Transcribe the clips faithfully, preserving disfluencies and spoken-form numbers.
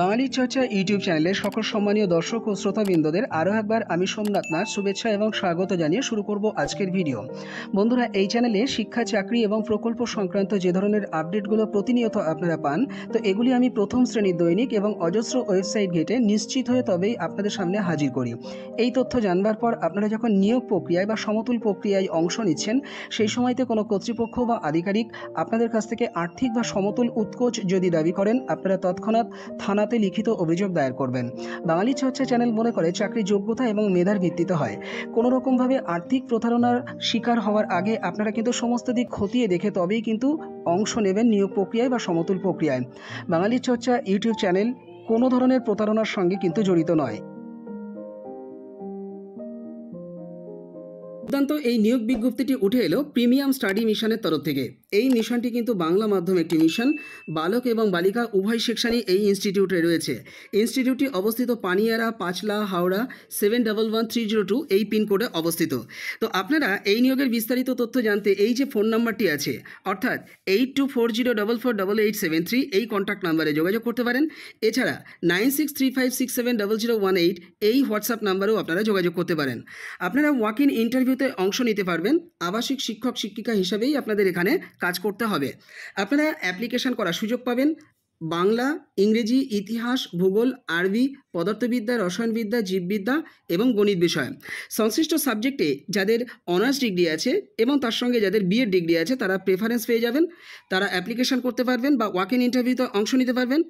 বাঙালির চর্চা ইউটিউব চ্যানেলে সকল সম্মানীয় দর্শক ও শ্রোতাবৃন্দদের আরও একবার আমি সোমনাথ নাথ শুভেচ্ছা এবং স্বাগত জানিয়ে শুরু করব আজকের ভিডিও। বন্ধুরা, এই চ্যানেলে শিক্ষা, চাকরি এবং প্রকল্প সংক্রান্ত যে ধরনের আপডেটগুলো প্রতিনিয়ত আপনারা পান, তো এগুলি আমি প্রথম শ্রেণীর দৈনিক এবং অজস্র ওয়েবসাইট ঘেটে নিশ্চিত হয়ে তবেই আপনাদের সামনে হাজির করি। এই তথ্য জানবার পর আপনারা যখন নিয়োগ প্রক্রিয়ায় বা সমতুল প্রক্রিয়ায় অংশ নিচ্ছেন, সেই সময়তে কোনো কর্তৃপক্ষ বা আধিকারিক আপনাদের কাছ থেকে আর্থিক বা সমতুল উৎকোচ যদি দাবি করেন, আপনারা তৎক্ষণাৎ থানাতে লিখিত অভিযোগ দায়ের করবেন। বাঙালি চর্চা চ্যানেল মনে করে চাকরি যোগ্যতা এবং মেধার ভিত্তিতে হয়। কোনো রকমভাবে আর্থিক প্রতারণার শিকার হওয়ার আগে আপনারা কিন্তু সমস্ত দিক খতিয়ে দেখে তবেই কিন্তু অংশ নেবেন নিয়োগ প্রক্রিয়ায় বা সমতুল প্রক্রিয়ায়। বাঙালি চর্চা ইউটিউব চ্যানেল কোনো ধরনের প্রতারণার সঙ্গে কিন্তু জড়িত নয়। দুর্দান্ত এই নিয়োগ বিজ্ঞপ্তিটি উঠে এলো প্রিমিয়াম স্টাডি মিশনের তরফ থেকে। এই মিশনটি কিন্তু বাংলা মাধ্যম একটি মিশন। বালক এবং বালিকা উভয় সেকশানই এই ইনস্টিটিউটে রয়েছে। ইনস্টিটিউটটি অবস্থিত Paniara, Panchla, Howrah seven double one three zero two এই পিনকোডে অবস্থিত। তো আপনারা এই নিয়োগের বিস্তারিত তথ্য জানতে এই যে ফোন নাম্বারটি আছে, অর্থাৎ eight two four zero double four double eight seven three এই কন্ট্যাক্ট নাম্বারে যোগাযোগ করতে পারেন। এছাড়া nine six three five six seven double zero one eight এই হোয়াটসঅ্যাপ নাম্বারেও আপনারা যোগাযোগ করতে পারেন। আপনারা ওয়াক ইন ইন্টারভিউ অংশ নিতে পারবেন। আবাসিক শিক্ষক শিক্ষিকা হিসাবেই আপনাদের এখানে কাজ করতে হবে। আপনারা অ্যাপ্লিকেশন করার সুযোগ পাবেন। বাংলা, ইংরেজি, ইতিহাস, ভূগোল, আরবি, পদার্থবিদ্যা, রসায়নবিদ্যা, জীববিদ্যা এবং গণিত বিষয় সংশ্লিষ্ট সাবজেক্টে যাদের অনার্স ডিগ্রি আছে এবং তার সঙ্গে যাদের বিএড ডিগ্রি আছে তারা প্রেফারেন্স পেয়ে যাবেন। তারা অ্যাপ্লিকেশন করতে পারবেন বা ওয়াক ইন ইন্টারভিউতে অংশ নিতে পারবেন।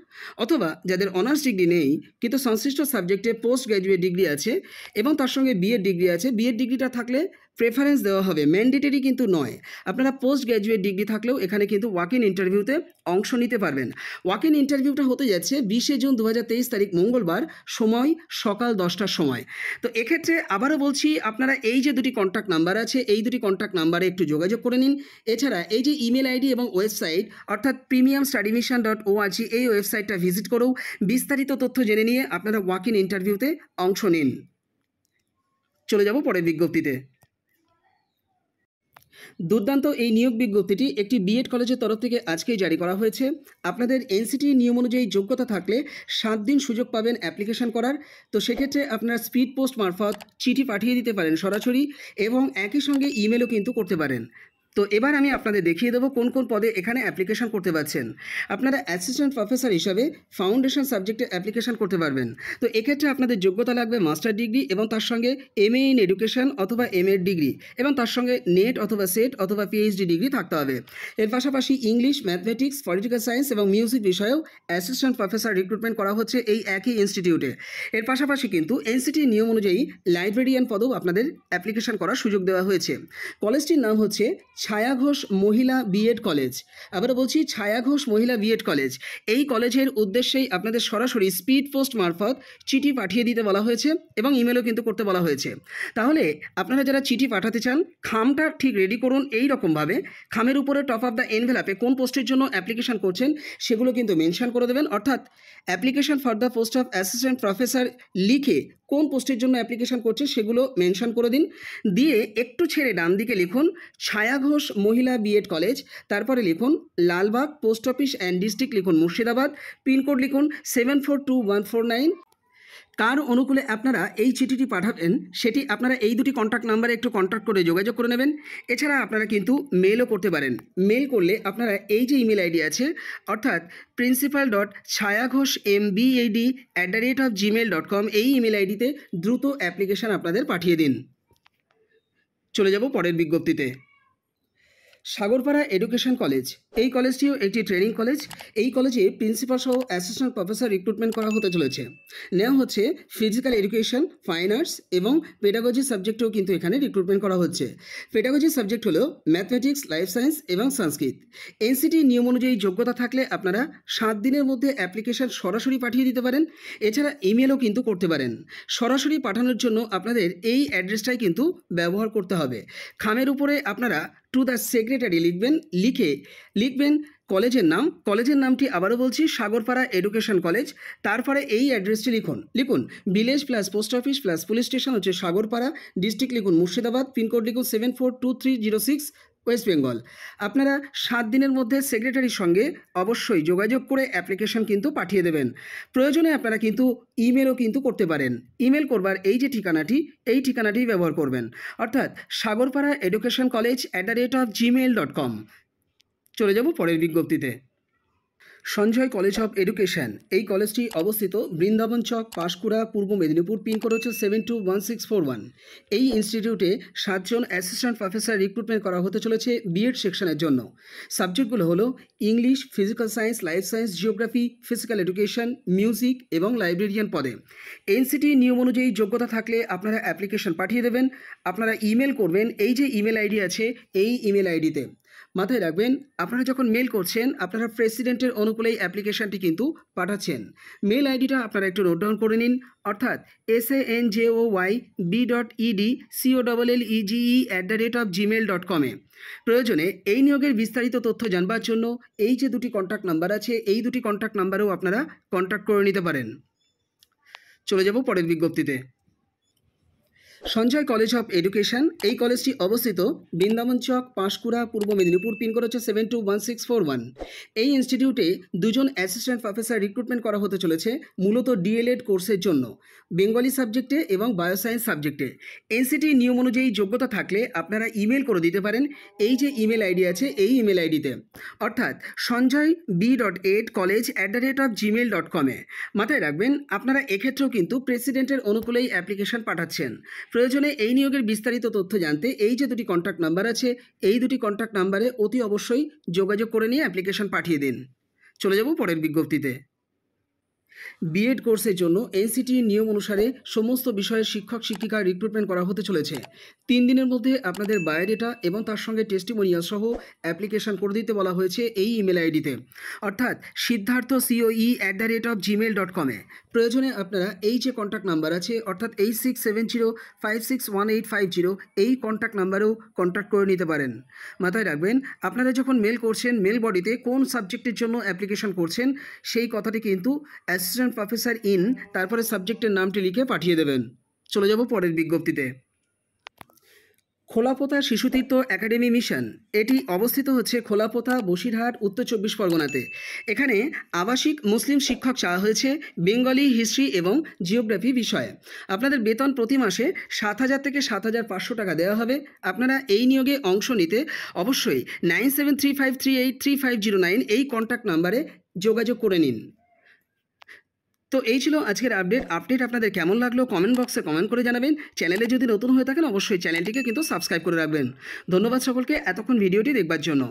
অথবা যাদের অনার্স ডিগ্রি নেই কিন্তু সংশ্লিষ্ট সাবজেক্টে পোস্ট গ্র্যাজুয়েট ডিগ্রি আছে এবং তার সঙ্গে বিএড ডিগ্রি আছে, বিএড ডিগ্রিটা থাকলে প্রেফারেন্স দেওয়া হবে, ম্যান্ডেটরি কিন্তু নয়। আপনারা পোস্ট গ্র্যাজুয়েট ডিগ্রি থাকলেও এখানে কিন্তু ওয়াক ইন ইন্টারভিউতে অংশ নিতে পারবেন। ওয়াক ইন ইন্টারভিউটা হতে যাচ্ছে বিশে জুন দু হাজার তেইশ তারিখ মঙ্গলবার, সময় সকাল দশটার সময়। তো এক্ষেত্রে আবারও বলছি, আপনারা এই যে দুটি কন্ট্যাক্ট নাম্বার আছে এই দুটি কন্ট্যাক্ট নাম্বারে একটু যোগাযোগ করে নিন। এছাড়া এই যে ইমেল আইডি এবং ওয়েবসাইট অর্থাৎ premium study mission dot ORG এই ওয়েবসাইটটা ভিজিট করেও বিস্তারিত তথ্য জেনে নিয়ে আপনারা ওয়াক ইন ইন্টারভিউতে অংশ নিন। চলে যাব পরের বিজ্ঞপ্তিতে। দুর্দান্ত এই নিয়োগ বিজ্ঞপ্তিটি একটি বিএড কলেজের তরফ থেকে আজকেই জারি করা হয়েছে। আপনাদের এনসিটির নিয়ম অনুযায়ী যোগ্যতা থাকলে সাত দিন সুযোগ পাবেন অ্যাপ্লিকেশন করার। তো সেক্ষেত্রে আপনারা স্পিড পোস্ট মারফত চিঠি পাঠিয়ে দিতে পারেন সরাসরি এবং একই সঙ্গে ইমেলও কিন্তু করতে পারেন। তো এবার আমি আপনাদের দেখিয়ে দেবো কোন কোন পদে এখানে অ্যাপ্লিকেশন করতে পারছেন। আপনারা অ্যাসিস্ট্যান্ট প্রফেসর হিসাবে ফাউন্ডেশন সাবজেক্টে অ্যাপ্লিকেশন করতে পারবেন। তো এক্ষেত্রে আপনাদের যোগ্যতা লাগবে মাস্টার ডিগ্রি এবং তার সঙ্গে এম এ ইন এডুকেশন অথবা এম এড ডিগ্রি এবং তার সঙ্গে নেট অথবা সেট অথবা পিএইচডি ডিগ্রি থাকতে হবে। এর পাশাপাশি ইংলিশ, ম্যাথমেটিক্স, পলিটিক্যাল সায়েন্স এবং মিউজিক বিষয়েও অ্যাসিস্ট্যান্ট প্রফেসর রিক্রুটমেন্ট করা হচ্ছে এই একই ইনস্টিটিউটে। এর পাশাপাশি কিন্তু এনসিটি নিয়ম অনুযায়ী লাইব্রেরিয়ান পদেও আপনাদের অ্যাপ্লিকেশন করার সুযোগ দেওয়া হয়েছে। কলেজটির নাম হচ্ছে ছায়া ঘোষ মহিলা বিএড কলেজ। আবারও বলছি, ছায়া ঘোষ মহিলা বিএড কলেজ। এই কলেজের উদ্দেশ্যেই আপনাদের সরাসরি স্পিড পোস্ট মারফত চিঠি পাঠিয়ে দিতে বলা হয়েছে এবং ইমেলও কিন্তু করতে বলা হয়েছে। তাহলে আপনারা যারা চিঠি পাঠাতে চান খামটা ঠিক রেডি করুন। এই রকমভাবে খামের উপরে টপ অফ দ্য এনভেলাপে কোন পোস্টের জন্য অ্যাপ্লিকেশন করছেন সেগুলো কিন্তু মেনশন করে দেবেন। অর্থাৎ application for the post of assistant professor লিখে কোন পোস্টের জন্য অ্যাপ্লিকেশন করছে সেগুলো মেনশন করে দিন। দিয়ে একটু ছেড়ে ডান দিকে লিখুন ছায়া ঘোষ মহিলা বিএড কলেজ, তারপরে লিখুন Lalbagh post office and district লিখুন মুর্শিদাবাদ, পিনকোড লিখুন seven four two one four nine. কার অনুকূলে আপনারা এই চিঠিটি পাঠাবেন সেটি আপনারা এই দুটি কন্ট্যাক্ট নাম্বারে একটু কন্ট্যাক্ট করে যোগাযোগ করে নেবেন। এছাড়া আপনারা কিন্তু মেলও করতে পারেন। মেল করলে আপনারা এই যে ইমেল আইডি আছে অর্থাৎ principal dot Chhaya Ghosh M B Ed at the rate of Gmail dot com এই ইমেল আইডিতে দ্রুত অ্যাপ্লিকেশান আপনাদের পাঠিয়ে দিন। চলে যাব পরের বিজ্ঞপ্তিতে। সাগরপাড়া এডুকেশন কলেজ, এই কলেজটিও একটি ট্রেনিং কলেজ। এই কলেজে প্রিন্সিপাল সহ অ্যাসিস্ট্যান্ট প্রফেসর রিক্রুটমেন্ট করা হতে চলেছে। নেওয়া হচ্ছে ফিজিক্যাল এডুকেশন, ফাইন আর্টস এবং পেডাগজি সাবজেক্টেও কিন্তু এখানে রিক্রুটমেন্ট করা হচ্ছে। পেডাগজি সাবজেক্ট হলো ম্যাথমেটিক্স, লাইফ সায়েন্স এবং সংস্কৃত। এনসিটির নিয়ম অনুযায়ী যোগ্যতা থাকলে আপনারা সাত দিনের মধ্যে অ্যাপ্লিকেশন সরাসরি পাঠিয়ে দিতে পারেন। এছাড়া ইমেলও কিন্তু করতে পারেন। সরাসরি পাঠানোর জন্য আপনাদের এই অ্যাড্রেসটাই কিন্তু ব্যবহার করতে হবে। খামের উপরে আপনারা টু দ্য সেক্রেটারি লিখবেন, লিখে লিখবেন কলেজের নাম। কলেজের নামটি আবারও বলছি, সাগরপাড়া এডুকেশন কলেজ। তারপরে এই অ্যাড্রেসটি লিখুন, লিখুন village plus post office plus police station হচ্ছে সাগরপাড়া, ডিস্ট্রিক্ট লিখুন মুর্শিদাবাদ, পিনকোড লিখুন seven four two three zero six West Bengal. আপনারা সাত দিনের মধ্যে সেক্রেটারির সঙ্গে অবশ্যই যোগাযোগ করে অ্যাপ্লিকেশন কিন্তু পাঠিয়ে দেবেন। প্রয়োজনে আপনারা কিন্তু ইমেলও কিন্তু করতে পারেন। ইমেল করবার এই যে ঠিকানাটি, এই ঠিকানাটি ব্যবহার করবেন, অর্থাৎ Sagarpara education college at the rate of Gmail dot com. চলে যাব পরের বিজ্ঞপ্তিতে। সঞ্জয় কলেজ অফ এডুকেশন, এই কলেজটি অবস্থিত বৃন্দাবন চক, পাঁশকুড়া, পূর্ব মেদিনীপুর। পিনকোড হচ্ছে seven two one six four one. এই ইনস্টিটিউটে সাতজন অ্যাসিস্ট্যান্ট প্রফেসর রিক্রুটমেন্ট করা হতে চলেছে বিএড সেকশনের জন্য। সাবজেক্টগুলো হলো English, physical science, life science, geography, physical education, music এবং লাইব্রেরিয়ান পদে। এনসিটি নিয়ম অনুযায়ী যোগ্যতা থাকলে আপনারা অ্যাপ্লিকেশন পাঠিয়ে দেবেন। আপনারা ইমেল করবেন, এই যে ইমেল আইডি আছে এই ইমেল আইডিতে। মাথায় রাখবেন, আপনারা যখন মেল করছেন আপনারা প্রেসিডেন্টের অনুকূলেই অ্যাপ্লিকেশনটি কিন্তু পাঠাচ্ছেন। মেল আইডিটা আপনারা একটু নোট ডাউন করে নিন, অর্থাৎ S A N J O Y B dot ED CO double L EGE at the rate of Gmail dot কমে। প্রয়োজনে এই নিয়োগের বিস্তারিত তথ্য জানবার জন্য এই যে দুটি কন্ট্যাক্ট নাম্বার আছে এই দুটি কন্ট্যাক্ট নাম্বারেও আপনারা কন্ট্যাক্ট করে নিতে পারেন। চলে যাব পরের বিজ্ঞপ্তিতে। সঞ্জয় কলেজ অফ এডুকেশন, এই কলেজটি অবস্থিত বৃন্দাবন চক, পাঁশকুড়া, পূর্ব মেদিনীপুর। পিনকোড হচ্ছে seven two one six four one. এই ইনস্টিটিউটে দুজন অ্যাসিস্ট্যান্ট প্রফেসর রিক্রুটমেন্ট করা হতে চলেছে মূলত ডিএলএড কোর্সের জন্য, বেঙ্গলি সাবজেক্টে এবং বায়োসায়েন্স সাবজেক্টে। এনসিটি নিয়ম অনুযায়ী যোগ্যতা থাকলে আপনারা ইমেল করে দিতে পারেন, এই যে ইমেল আইডি আছে এই ইমেল আইডিতে, অর্থাৎ Sanjay B dot Ed college at the rate of Gmail dot কমে। মাথায় রাখবেন, আপনারা এক্ষেত্রেও কিন্তু প্রেসিডেন্টের অনুকূলেই অ্যাপ্লিকেশন পাঠাচ্ছেন। প্রয়োজনে এই নিয়োগের বিস্তারিত তথ্য জানতে এই যে দুটি কন্ট্যাক্ট নাম্বার আছে এই দুটি কন্ট্যাক্ট নাম্বারে অতি অবশ্যই যোগাযোগ করে নিয়ে অ্যাপ্লিকেশন পাঠিয়ে দিন। চলে যাব পরের বিজ্ঞপ্তিতে। বিএড কোর্সের জন্য এনসিটির নিয়ম অনুসারে সমস্ত বিষয়ে শিক্ষক শিক্ষিকা রিক্রুটমেন্ট করা হতে চলেছে। তিন দিনের মধ্যে আপনাদের বায়োডেটা এবং তার সঙ্গে টেস্টিমোনিয়াল সহ অ্যাপ্লিকেশন করে দিতে বলা হয়েছে এই ইমেল আইডিতে, অর্থাৎ Siddhartha COE at the rate of Gmail dot কমে। প্রয়োজনে আপনারা এই যে কন্ট্যাক্ট নাম্বার আছে অর্থাৎ eight six seven zero five six one eight five zero এই কন্ট্যাক্ট নাম্বারেও কন্ট্যাক্ট করে নিতে পারেন। মাথায় রাখবেন, আপনারা যখন মেল করছেন মেল বডিতে কোন সাবজেক্টের জন্য অ্যাপ্লিকেশন করছেন সেই কথাটি কিন্তু অ্যাসিস্ট্যান্ট প্রফেসর ইন তারপরে সাবজেক্টের নামটি লিখে পাঠিয়ে দেবেন। চলে যাব পরের বিজ্ঞপ্তিতে। খোলাপোতা শিশুতীর্থ একাডেমি মিশন, এটি অবস্থিত হচ্ছে খোলাপোতা, বসিরহাট, উত্তর চব্বিশ পরগনাতে। এখানে আবাসিক মুসলিম শিক্ষক চাওয়া হয়েছে বেঙ্গলি, হিস্ট্রি এবং জিওগ্রাফি বিষয়ে। আপনাদের বেতন প্রতি মাসে সাত হাজার থেকে সাত হাজার পাঁচশো টাকা দেওয়া হবে। আপনারা এই নিয়োগে অংশ নিতে অবশ্যই nine seven three five three eight three five zero nine এই কন্ট্যাক্ট নাম্বারে যোগাযোগ করে নিন। তো এই ছিল আজকের আপডেট। আপডেট আপনাদের কেমন লাগলো কমেন্ট বক্সে কমেন্ট করে জানাবেন। চ্যানেলে যদি নতুন হয়ে থাকেন অবশ্যই চ্যানেলটিকে কিন্তু সাবস্ক্রাইব করে রাখবেন। ধন্যবাদ সকলকে এতক্ষণ ভিডিওটি দেখবার জন্য।